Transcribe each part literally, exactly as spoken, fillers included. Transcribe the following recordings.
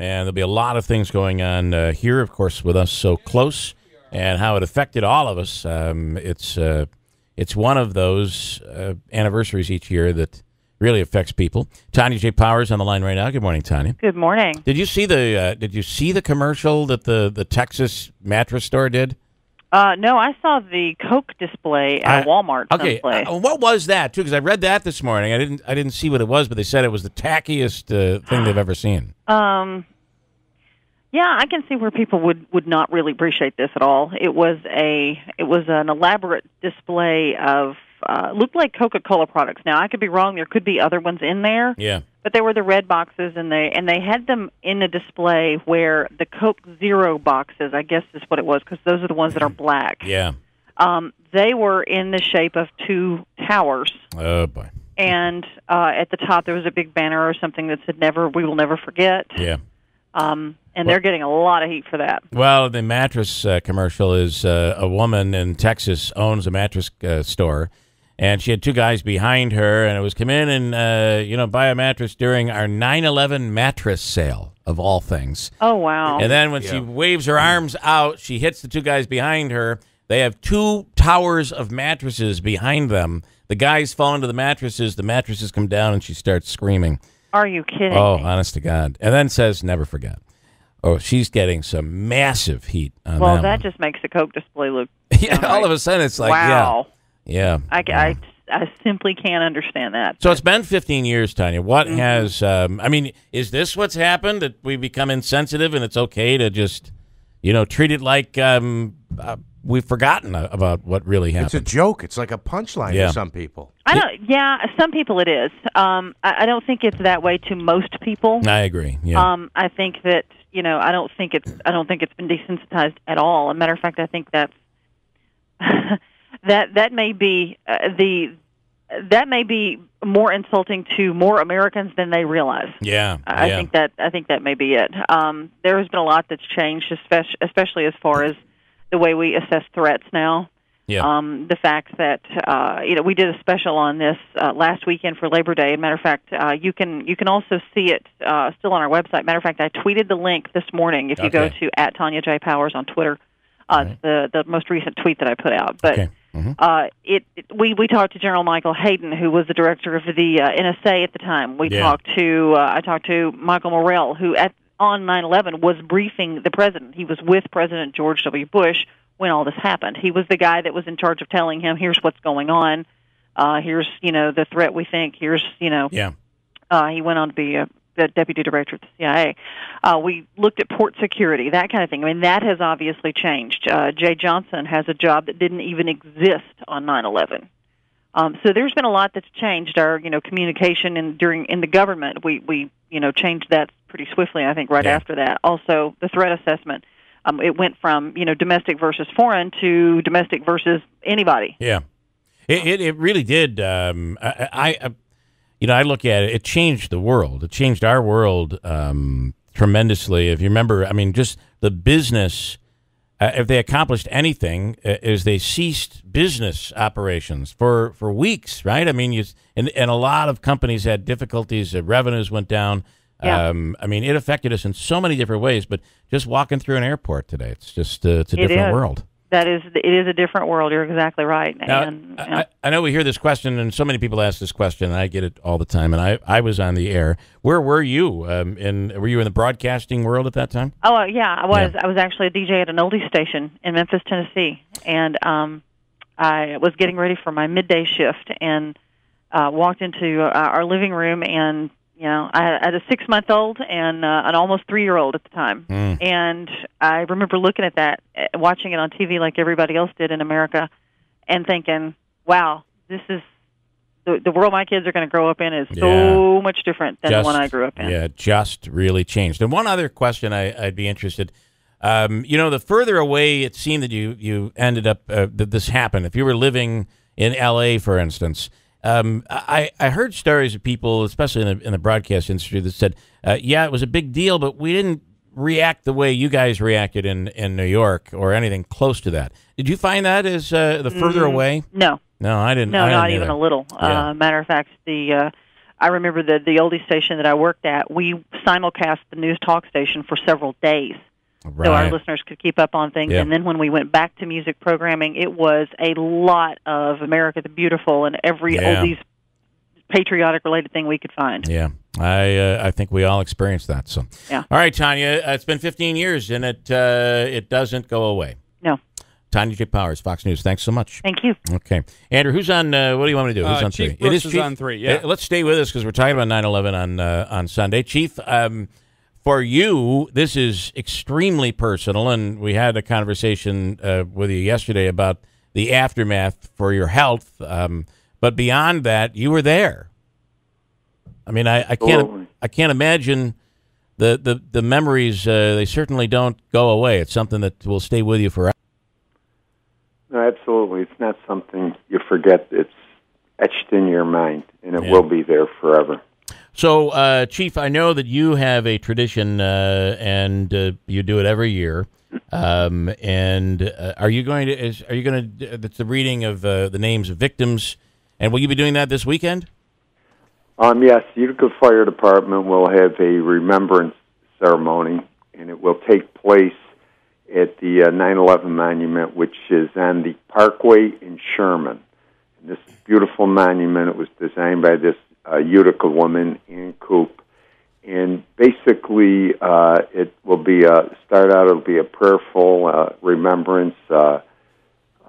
And there'll be a lot of things going on uh, here, of course, with us so close and how it affected all of us. Um, it's uh, it's one of those uh, anniversaries each year that really affects people. Tanya J. Powers on the line right now. Good morning, Tanya. Good morning. Did you see the uh, Did you see the commercial that the the Texas mattress store did? Uh, no, I saw the Coke display at I, Walmart. Okay, someplace. Uh, what was that too? Because I read that this morning. I didn't. I didn't see what it was, but they said it was the tackiest uh, thing they've ever seen. Um, yeah, I can see where people would, would not really appreciate this at all. It was a it was an elaborate display of uh, looked like Coca-Cola products. Now I could be wrong. There could be other ones in there. Yeah, but they were the red boxes, and they and they had them in a display where the Coke Zero boxes, I guess is what it was, because those are the ones that are black. Yeah. Um, they were in the shape of two towers. Oh, boy. And uh, at the top there was a big banner or something that said, "Never, we will never forget." Yeah. Um, and well, they're getting a lot of heat for that. Well, the mattress uh, commercial is uh, a woman in Texas owns a mattress uh, store. And she had two guys behind her, and it was, come in and, uh, you know, buy a mattress during our nine eleven mattress sale, of all things. Oh, wow. And then when yeah. she waves her arms out, she hits the two guys behind her. They have two towers of mattresses behind them. The guys fall into the mattresses. The mattresses come down, and she starts screaming. Are you kidding? Oh, me? Honest to God. And then says, "Never forget." Oh, she's getting some massive heat on well, that Well, that one. Just makes the Coke display look... yeah, all right. of a sudden, it's like, wow. Yeah. Yeah, I, I, I simply can't understand that. So it's been fifteen years, Tanya. What mm-hmm. has, um, I mean, is this what's happened, that we become insensitive and it's okay to just, you know, treat it like um, uh, we've forgotten about what really happened? It's a joke. It's like a punchline yeah. to some people. I don't, yeah, some people it is. Um, I, I don't think it's that way to most people. I agree. Yeah. Um, I think that, you know, I don't think it's, I don't think it's been desensitized at all. As a matter of fact, I think that's... That that may be uh, the that may be more insulting to more Americans than they realize. Yeah, I yeah. think that I think that may be it. Um, there has been a lot that's changed, especially as far as the way we assess threats now. Yeah. Um, the fact that uh, you know, we did a special on this uh, last weekend for Labor Day. As a matter of fact, uh, you can you can also see it uh, still on our website. Matter of fact, I tweeted the link this morning. If you okay. go to at Tanya J Powers on Twitter, uh, right. the the most recent tweet that I put out, but. Okay. Mm-hmm. uh, it, it we we talked to General Michael Hayden, who was the director of the uh, N S A at the time. We yeah. talked to uh, I talked to Michael Morrell, who at on nine eleven was briefing the president. He was with President George W Bush when all this happened. He was the guy that was in charge of telling him, "Here's what's going on. Uh, here's you know the threat we think. Here's you know." Yeah. Uh, he went on to be a, the deputy director of the C I A. Uh, we looked at port security, that kind of thing. I mean, that has obviously changed. Uh, Jay Johnson has a job that didn't even exist on nine eleven. Um, so there's been a lot that's changed. Our, you know, communication in during in the government, we we you know changed that pretty swiftly. I think right yeah. after that, also the threat assessment, um, it went from you know domestic versus foreign to domestic versus anybody. Yeah, it it, it really did. Um, I. I, I You know, I look at it, it changed the world. It changed our world um, tremendously. If you remember, I mean, just the business, uh, if they accomplished anything, uh, is they ceased business operations for, for weeks, right? I mean, you, and, and a lot of companies had difficulties. Uh, revenues went down. Yeah. Um, I mean, it affected us in so many different ways, but just walking through an airport today, it's just uh, it's a it different is. world. That is, it is a different world. You're exactly right. Now, and, you know. I, I know we hear this question, and so many people ask this question, and I get it all the time. And I, I was on the air. Where were you? Um, in were you in the broadcasting world at that time? Oh yeah, I was. Yeah. I was actually a D J at an oldies station in Memphis, Tennessee, and um, I was getting ready for my midday shift, and uh, walked into uh, our living room, and you know, I had a six-month-old and uh, an almost three-year-old at the time, mm. and I remember looking at that, watching it on T V like everybody else did in America, and thinking, wow, this is the, the world my kids are going to grow up in is yeah. so much different than just, the one I grew up in. Yeah, just really changed. And one other question I, I'd be interested, um, you know, the further away it seemed that you, you ended up, uh, that this happened, if you were living in L A, for instance, um, I, I heard stories of people, especially in the, in the broadcast industry, that said, uh, yeah, it was a big deal, but we didn't react the way you guys reacted in in New York or anything close to that. Did you find that as uh, the further mm, away? No, no, I didn't. No, I didn't not either. even a little. Yeah. Uh, matter of fact, the uh, I remember the, the oldie station that I worked at, we simulcast the news talk station for several days. Right. So our listeners could keep up on things. Yeah. And then when we went back to music programming, it was a lot of America the Beautiful and every yeah. oldies patriotic-related thing we could find. Yeah, I uh, I think we all experienced that. So, yeah. All right, Tanya, uh, it's been fifteen years, and it uh, it doesn't go away. No. Tanya J. Powers, Fox News. Thanks so much. Thank you. Okay. Andrew, who's on, uh, what do you want me to do? Who's uh, on Chief three? Brooks it is, Chief, is on three, yeah. Uh, let's stay with us because we're talking about nine eleven on, uh, on Sunday. Chief, um, for you, this is extremely personal, and we had a conversation uh, with you yesterday about the aftermath for your health. Um, but beyond that, you were there. I mean, I, I can't I can't imagine the, the, the memories. Uh, they certainly don't go away. It's something that will stay with you forever. No, absolutely. It's not something you forget. It's etched in your mind, and it yeah. will be there forever. So, uh, Chief, I know that you have a tradition, uh, and uh, you do it every year. Um, and uh, are you going to? Is, are you going to? That's the reading of uh, the names of victims. And will you be doing that this weekend? Um, yes, Utica Fire Department will have a remembrance ceremony, and it will take place at the uh, nine eleven monument, which is on the Parkway in Sherman. And this beautiful monument, it was designed by this uh, Utica woman, Ann Coop. And basically, uh, it will be a, start out, it'll be a prayerful uh, remembrance. Uh,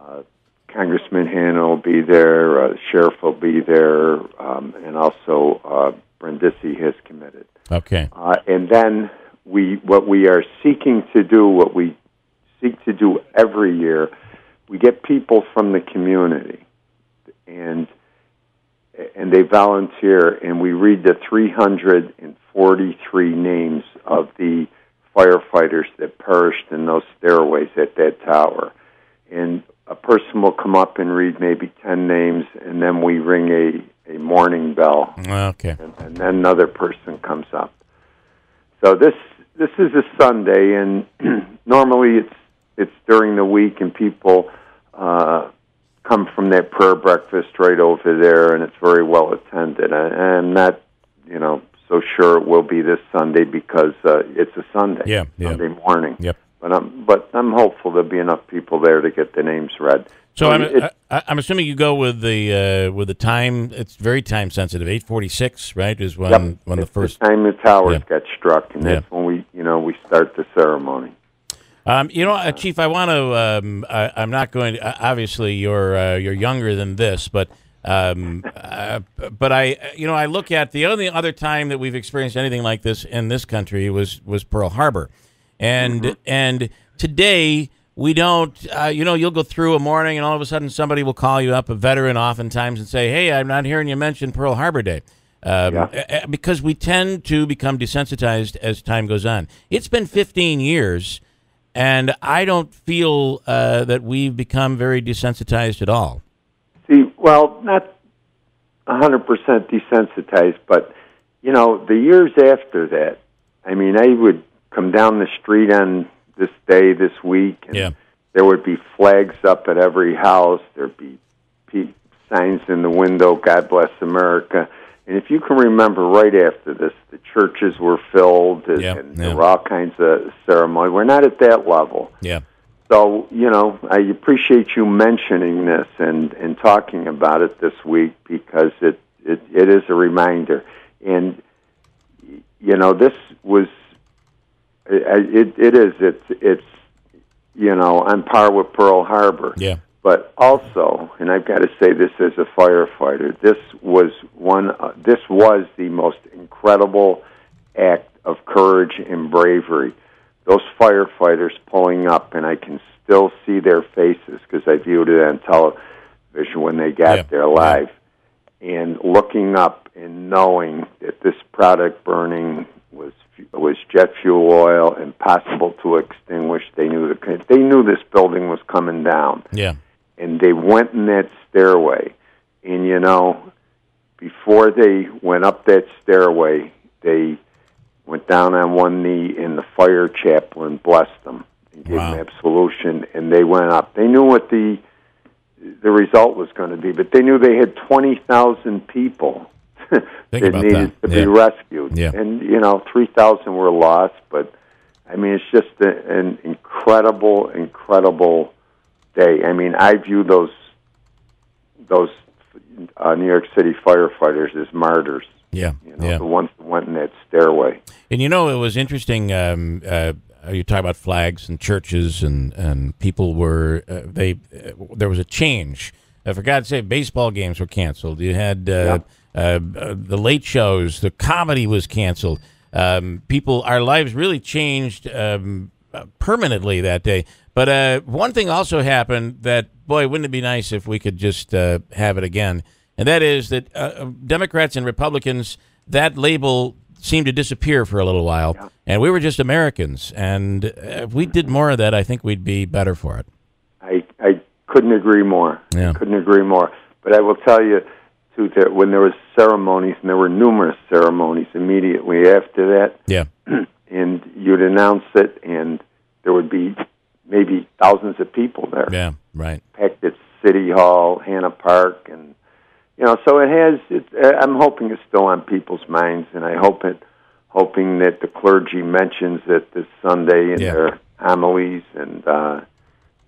uh, Congressman Hanna will be there, uh, Sheriff will be there, um, and also uh, Brindisi has committed. Okay. Uh, and then we, what we are seeking to do, what we seek to do every year, we get people from the community, and and they volunteer, and we read the three hundred forty-three names of the firefighters that perished in those stairways at that tower. And a person will come up and read maybe ten names, and then we ring a, a mourning bell. Okay. And, and then another person comes up. So this this is a Sunday, and normally it's it's during the week, and people uh, come from their prayer breakfast right over there, and it's very well attended. I, I'm not, you know, so sure it will be this Sunday because uh, it's a Sunday, yeah, yeah. Sunday morning. Yep. But I'm but I'm hopeful there'll be enough people there to get the names read. So and I'm I, I'm assuming you go with the uh, with the time. It's very time sensitive. Eight forty six, right? Is when yep. when it's the first the time the towers yep. got struck, and yep. that's when we you know we start the ceremony. Um, you know, uh, Chief, I want to. Um, I, I'm not going to. Uh, obviously, you're uh, you're younger than this, but um, uh, but I you know I look at the only other time that we've experienced anything like this in this country was was Pearl Harbor. And mm-hmm. and today we don't, uh, you know, you'll go through a morning and all of a sudden somebody will call you up, a veteran oftentimes, and say, hey, I'm not hearing you mention Pearl Harbor Day. Um, yeah. Because we tend to become desensitized as time goes on. It's been fifteen years, and I don't feel uh, that we've become very desensitized at all. See, well, not one hundred percent desensitized, but, you know, the years after that, I mean, I would come down the street on this day, this week, and yeah. there would be flags up at every house. There'd be signs in the window, God bless America. And if you can remember, right after this, the churches were filled, and, yeah. and yeah. there were all kinds of ceremony. We're not at that level. Yeah. So, you know, I appreciate you mentioning this and, and talking about it this week because it, it, it is a reminder. And, you know, this was... It, it is. It's, it's, you know, on par with Pearl Harbor. Yeah. But also, and I've got to say this as a firefighter, this was one. Uh, this was the most incredible act of courage and bravery. Those firefighters pulling up, and I can still see their faces because I viewed it on television when they got yeah. there live, yeah. and looking up and knowing that this product burning was. It was jet fuel oil, impossible to extinguish. They knew the, they knew this building was coming down. Yeah, and they went in that stairway, and you know, before they went up that stairway, they went down on one knee, and the fire chaplain blessed them and gave wow. them absolution. And they went up. They knew what the the result was going to be, but they knew they had twenty thousand people Think that about needed that. to yeah. be rescued. Yeah. And, you know, three thousand were lost, but, I mean, it's just a, an incredible, incredible day. I mean, I view those those uh, New York City firefighters as martyrs. Yeah, you know, yeah. The ones that went in that stairway. And, you know, it was interesting. Um, uh, you talk about flags and churches, and, and people were, uh, they uh, there was a change. Uh, for God's sake, baseball games were canceled. You had uh, yeah. uh, uh, the late shows. The comedy was canceled. Um, people, our lives really changed um, permanently that day. But uh, one thing also happened that, boy, wouldn't it be nice if we could just uh, have it again? And that is that uh, Democrats and Republicans, that label seemed to disappear for a little while. Yeah. And we were just Americans. And if we did more of that, I think we'd be better for it. I, I couldn't agree more. Yeah. I couldn't agree more. But I will tell you, too, that when there was ceremonies, and there were numerous ceremonies immediately after that, yeah, and you'd announce it, and there would be maybe thousands of people there. Yeah, right. Packed at City Hall, Hanna Park, and, you know, so it has, it, I'm hoping it's still on people's minds, and I hope it, hoping that the clergy mentions it this Sunday in yeah. their homilies, and, uh,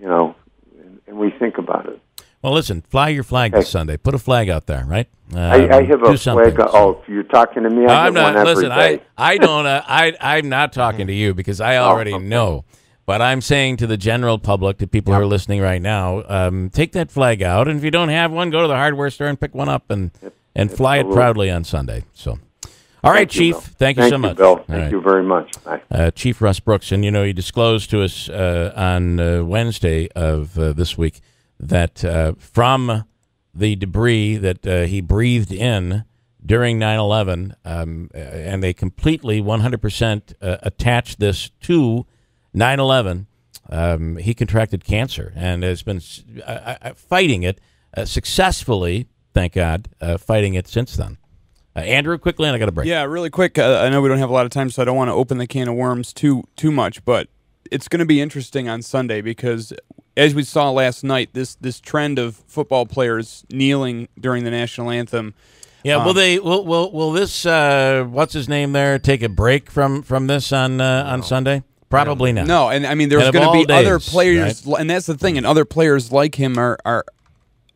you know, and, and we think about it. Well, listen, fly your flag this Sunday. Put a flag out there, right? Um, I, I have a flag. So. Oh, you're talking to me? I I'm not. Listen, I, I don't. Uh, I, I'm not talking to you because I already oh, okay. know. But I'm saying to the general public, to people yep. who are listening right now, um, take that flag out, and if you don't have one, go to the hardware store and pick one up, and yep. and fly Absolutely. it proudly on Sunday. So. All right, thank Chief. You, thank you thank so you, much. Bill. Thank right. you very much. Bye. Uh, Chief Russ Brooks, and you know, he disclosed to us uh, on uh, Wednesday of uh, this week that uh, from the debris that uh, he breathed in during nine eleven, um, and they completely one hundred percent uh, attached this to nine eleven, um, he contracted cancer and has been uh, fighting it uh, successfully, thank God, uh, fighting it since then. Uh, Andrew, quickly, and I got a break. Yeah, really quick. Uh, I know we don't have a lot of time, so I don't want to open the can of worms too too much, but it's going to be interesting on Sunday because, as we saw last night, this this trend of football players kneeling during the national anthem. Yeah, um, will they? Will will will this? Uh, what's his name there? Take a break from from this on uh, on no. Sunday? Probably not. No, and I mean there's going to be days, other players, right? And that's the thing. And other players like him are are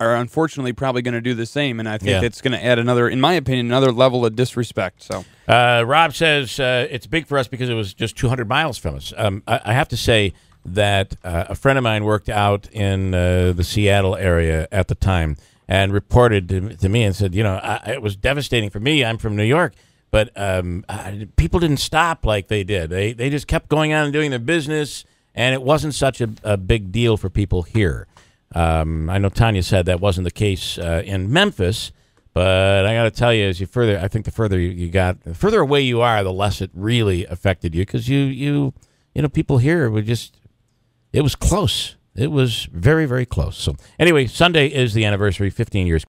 are unfortunately probably going to do the same. And I think yeah. that's going to add another, in my opinion, another level of disrespect. So uh, Rob says uh, it's big for us because it was just two hundred miles from us. Um, I, I have to say. that uh, a friend of mine worked out in uh, the Seattle area at the time and reported to, to me and said, you know, I, it was devastating for me. I'm from New York, but um, I, people didn't stop like they did. They they just kept going on and doing their business, and it wasn't such a, a big deal for people here. Um, I know Tanya said that wasn't the case uh, in Memphis, but I got to tell you, as you further, I think the further you, you got, the further away you are, the less it really affected you because you you you know people here were just. It was close. It was very, very close. So anyway, Sunday is the anniversary, fifteen years.